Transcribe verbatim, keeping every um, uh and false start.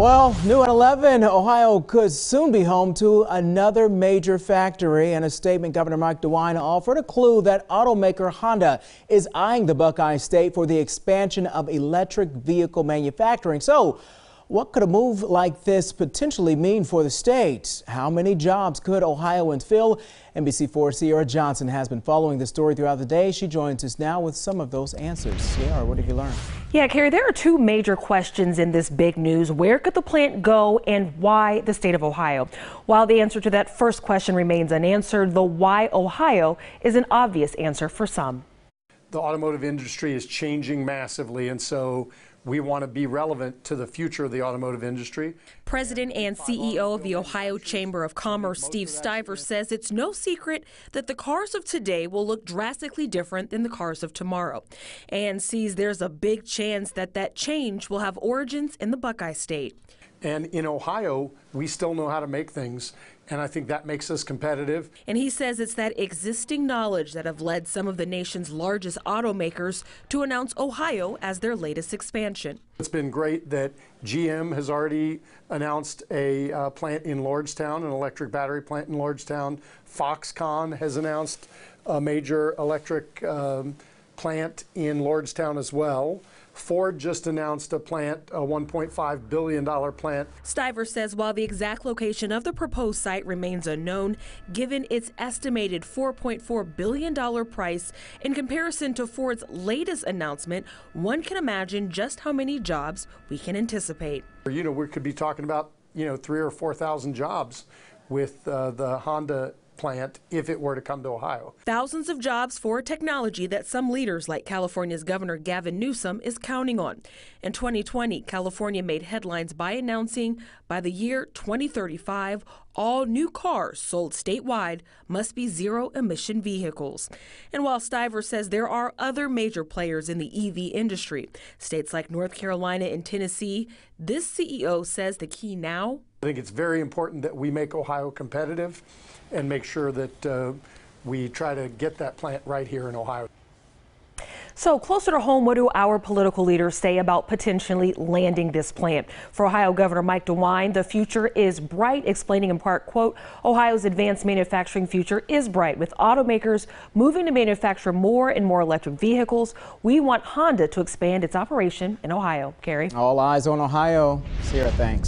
Well, new at eleven, Ohio could soon be home to another major factory. In a statement, Governor Mike DeWine offered a clue that automaker Honda is eyeing the Buckeye State for the expansion of electric vehicle manufacturing. So, what could a move like this potentially mean for the state? How many jobs could Ohioans fill? N B C four's Sierra Johnson has been following the story throughout the day. She joins us now with some of those answers. Sierra, what have you learned? Yeah, Carrie, there are two major questions in this big news. Where could the plant go and why the state of Ohio? While the answer to that first question remains unanswered, the why Ohio is an obvious answer for some. The automotive industry is changing massively, and so we want to be relevant to the future of the automotive industry. President and C E O of the Ohio Chamber of Commerce, Steve Stiver, says it's no secret that the cars of today will look drastically different than the cars of tomorrow, and sees there's a big chance that that change will have origins in the Buckeye State. And in Ohio, we still know how to make things, and I think that makes us competitive. And he says it's that existing knowledge that have led some of the nation's largest automakers to announce Ohio as their latest expansion. It's been great that G M has already announced a uh, plant in Lordstown, an electric battery plant in Lordstown. Foxconn has announced a major electric um, plant in Lordstown as well. Ford just announced a plant, a one point five billion dollar plant. Stiver says while the exact location of the proposed site remains unknown, given its estimated four point four billion dollar price in comparison to Ford's latest announcement, one can imagine just how many jobs we can anticipate. You know, we could be talking about, you know, three or four thousand jobs with uh, the Honda plant if it were to come to Ohio. Thousands of jobs for a technology that some leaders like California's Governor Gavin Newsom is counting on. In twenty twenty, California made headlines by announcing by the year twenty thirty-five, all new cars sold statewide must be zero-emission vehicles. And while Stiver says there are other major players in the E V industry, states like North Carolina and Tennessee, this C E O says the key now. I think it's very important that we make Ohio competitive and make sure that uh, we try to get that plant right here in Ohio. So closer to home, what do our political leaders say about potentially landing this plant? For Ohio Governor Mike DeWine, the future is bright, explaining in part, quote, Ohio's advanced manufacturing future is bright with automakers moving to manufacture more and more electric vehicles. We want Honda to expand its operation in Ohio. Carrie. All eyes on Ohio. Sierra, thanks.